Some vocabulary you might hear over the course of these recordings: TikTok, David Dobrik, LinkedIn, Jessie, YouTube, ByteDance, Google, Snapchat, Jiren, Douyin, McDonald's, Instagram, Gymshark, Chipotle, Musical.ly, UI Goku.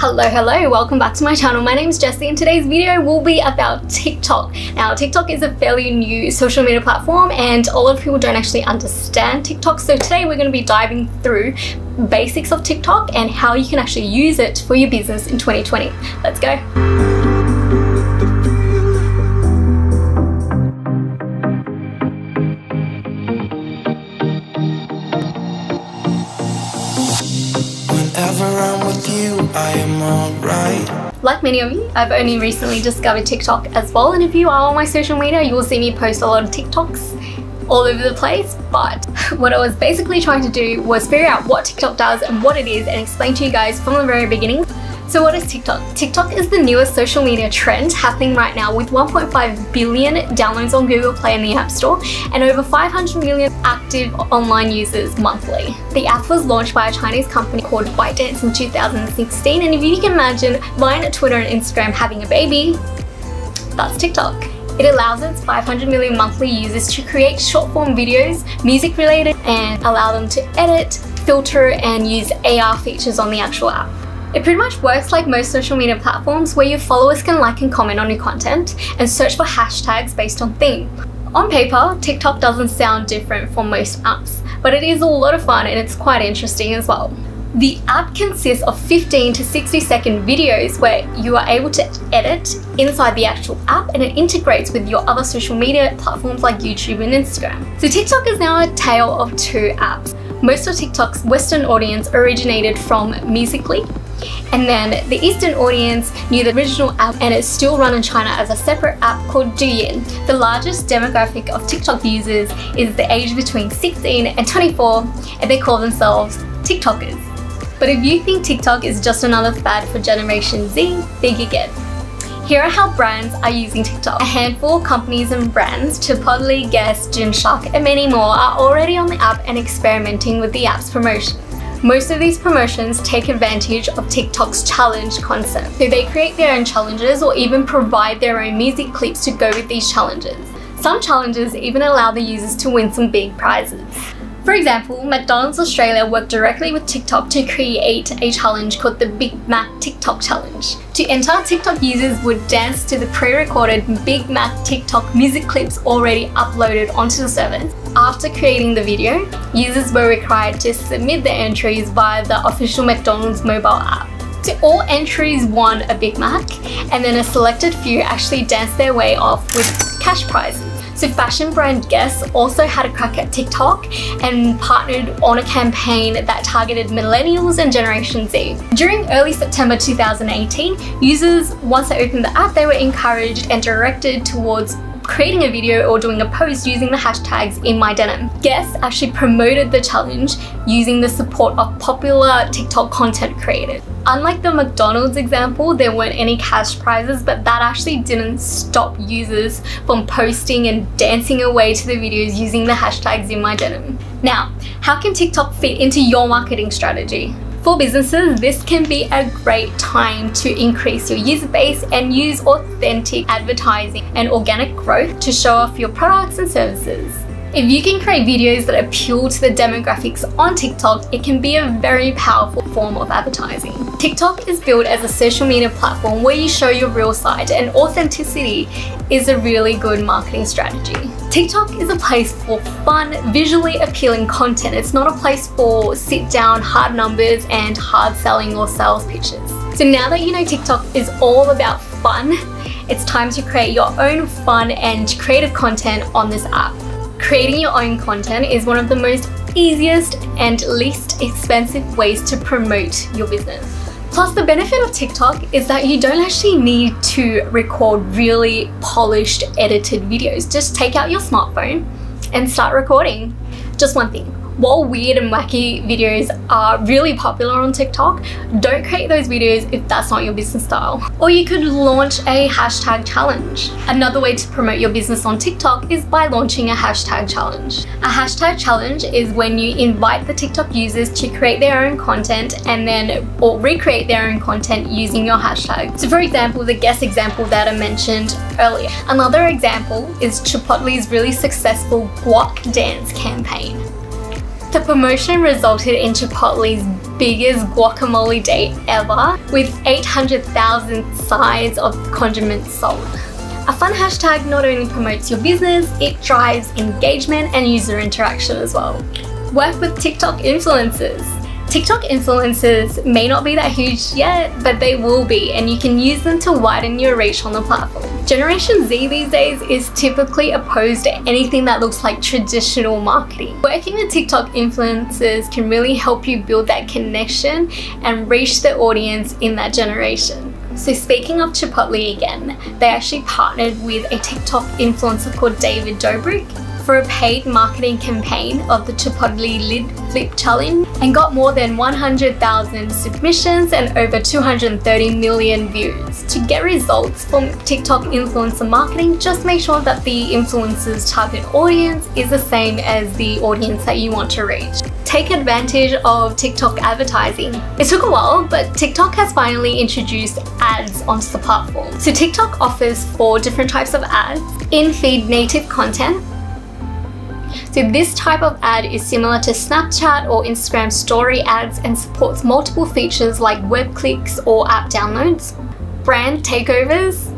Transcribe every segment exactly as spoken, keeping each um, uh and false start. Hello, hello, welcome back to my channel. My name's Jessie and today's video will be about TikTok. Now, TikTok is a fairly new social media platform and a lot of people don't actually understand TikTok. So today we're going to be diving through basics of TikTok and how you can actually use it for your business in twenty twenty. Let's go. I am alright. Like many of you, I've only recently discovered TikTok as well, and if you are on my social media, you will see me post a lot of TikToks all over the place. But what I was basically trying to do was figure out what TikTok does and what it is and explain to you guys from the very beginning. So what is TikTok? TikTok is the newest social media trend happening right now with one point five billion downloads on Google Play and the App Store and over five hundred million active online users monthly. The app was launched by a Chinese company called ByteDance in two thousand sixteen, and if you can imagine Vine, Twitter and Instagram having a baby, that's TikTok. It allows its five hundred million monthly users to create short form videos, music related, and allow them to edit, filter and use A R features on the actual app. It pretty much works like most social media platforms where your followers can like and comment on your content and search for hashtags based on theme. On paper, TikTok doesn't sound different from most apps, but it is a lot of fun and it's quite interesting as well. The app consists of fifteen to sixty second videos where you are able to edit inside the actual app, and it integrates with your other social media platforms like YouTube and Instagram. So TikTok is now a tale of two apps. Most of TikTok's Western audience originated from Musical.ly, and then the Eastern audience knew the original app, and it's still run in China as a separate app called Douyin. The largest demographic of TikTok users is the age between sixteen and twenty-four, and they call themselves TikTokers. But if you think TikTok is just another fad for Generation Z, think again. Here are how brands are using TikTok. A handful of companies and brands, Chipotle, Guess, Gymshark and many more are already on the app and experimenting with the app's promotion. Most of these promotions take advantage of TikTok's challenge concept. So they create their own challenges or even provide their own music clips to go with these challenges. Some challenges even allow the users to win some big prizes. For example, McDonald's Australia worked directly with TikTok to create a challenge called the Big Mac TikTok Challenge. To enter, TikTok users would dance to the pre-recorded Big Mac TikTok music clips already uploaded onto the service. After creating the video, users were required to submit their entries via the official McDonald's mobile app. So all entries won a Big Mac, and then a selected few actually danced their way off with cash prizes. So fashion brand Guess also had a crack at TikTok and partnered on a campaign that targeted millennials and Generation Z. During early September two thousand eighteen, users, once they opened the app, they were encouraged and directed towards creating a video or doing a post using the hashtags in my denim. Guess actually promoted the challenge using the support of popular TikTok content creators. Unlike the McDonald's example, there weren't any cash prizes, but that actually didn't stop users from posting and dancing away to the videos using the hashtags in my denim. Now, how can TikTok fit into your marketing strategy? For businesses, this can be a great time to increase your user base and use authentic advertising and organic growth to show off your products and services. If you can create videos that appeal to the demographics on TikTok, it can be a very powerful form of advertising. TikTok is built as a social media platform where you show your real side, and authenticity is a really good marketing strategy. TikTok is a place for fun, visually appealing content. It's not a place for sit down, hard numbers and hard selling or sales pitches. So now that you know TikTok is all about fun, it's time to create your own fun and creative content on this app. Creating your own content is one of the most easiest and least expensive ways to promote your business. Plus, the benefit of TikTok is that you don't actually need to record really polished, edited videos. Just take out your smartphone and start recording. Just one thing, while weird and wacky videos are really popular on TikTok, don't create those videos if that's not your business style. Or you could launch a hashtag challenge. Another way to promote your business on TikTok is by launching a hashtag challenge. A hashtag challenge is when you invite the TikTok users to create their own content and then or recreate their own content using your hashtag. So for example, the Guess example that I mentioned earlier. Another example is Chipotle's really successful guac dance campaign. The promotion resulted in Chipotle's biggest guacamole date ever with eight hundred thousand sides of condiments sold. A fun hashtag not only promotes your business, it drives engagement and user interaction as well. Work with TikTok influencers. TikTok influencers may not be that huge yet, but they will be, and you can use them to widen your reach on the platform. Generation Z these days is typically opposed to anything that looks like traditional marketing. Working with TikTok influencers can really help you build that connection and reach the audience in that generation. So speaking of Chipotle again, they actually partnered with a TikTok influencer called David Dobrik for a paid marketing campaign of the Chipotle lid flip challenge and got more than one hundred thousand submissions and over two hundred thirty million views. To get results from TikTok influencer marketing, just make sure that the influencer's target audience is the same as the audience that you want to reach. Take advantage of TikTok advertising. It took a while, but TikTok has finally introduced ads onto the platform. So TikTok offers four different types of ads. In-feed native content. So this type of ad is similar to Snapchat or Instagram story ads and supports multiple features like web clicks or app downloads. Brand takeovers.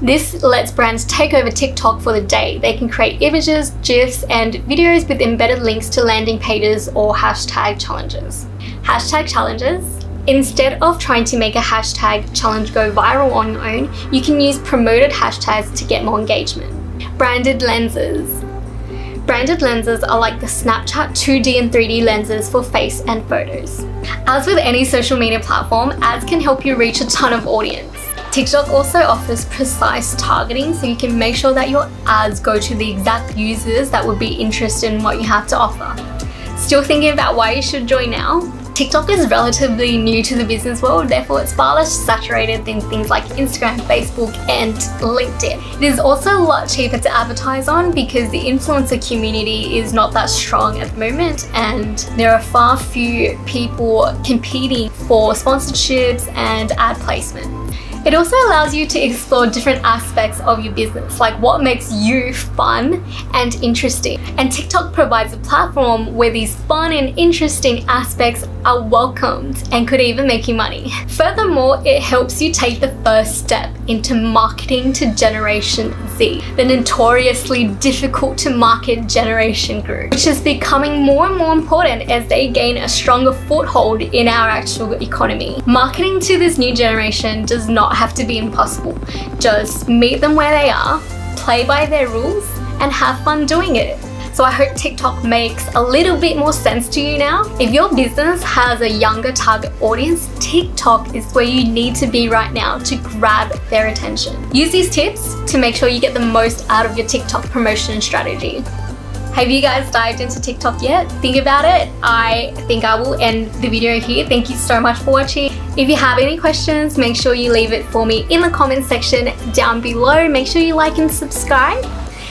This lets brands take over TikTok for the day. They can create images, GIFs, and videos with embedded links to landing pages or hashtag challenges. Hashtag challenges. Instead of trying to make a hashtag challenge go viral on your own, you can use promoted hashtags to get more engagement. Branded lenses. Branded lenses are like the Snapchat two D and three D lenses for face and photos. As with any social media platform, ads can help you reach a ton of audience. TikTok also offers precise targeting, so you can make sure that your ads go to the exact users that would be interested in what you have to offer. Still thinking about why you should join now? TikTok is relatively new to the business world, therefore it's far less saturated than things like Instagram, Facebook, and LinkedIn. It is also a lot cheaper to advertise on because the influencer community is not that strong at the moment, and there are far few people competing for sponsorships and ad placement. It also allows you to explore different aspects of your business, like what makes you fun and interesting. And TikTok provides a platform where these fun and interesting aspects are welcomed and could even make you money. Furthermore, it helps you take the first step into marketing to Generation Z, the notoriously difficult to market generation group, which is becoming more and more important as they gain a stronger foothold in our actual economy. Marketing to this new generation does not have to be impossible. Just meet them where they are, play by their rules, and have fun doing it. So I hope TikTok makes a little bit more sense to you now. If your business has a younger target audience, TikTok is where you need to be right now to grab their attention. Use these tips to make sure you get the most out of your TikTok promotion strategy. Have you guys dived into TikTok yet? Think about it. I think I will end the video here. Thank you so much for watching. If you have any questions, make sure you leave it for me in the comments section down below. Make sure you like and subscribe,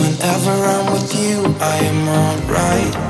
Whenever I'm with you, I am alright.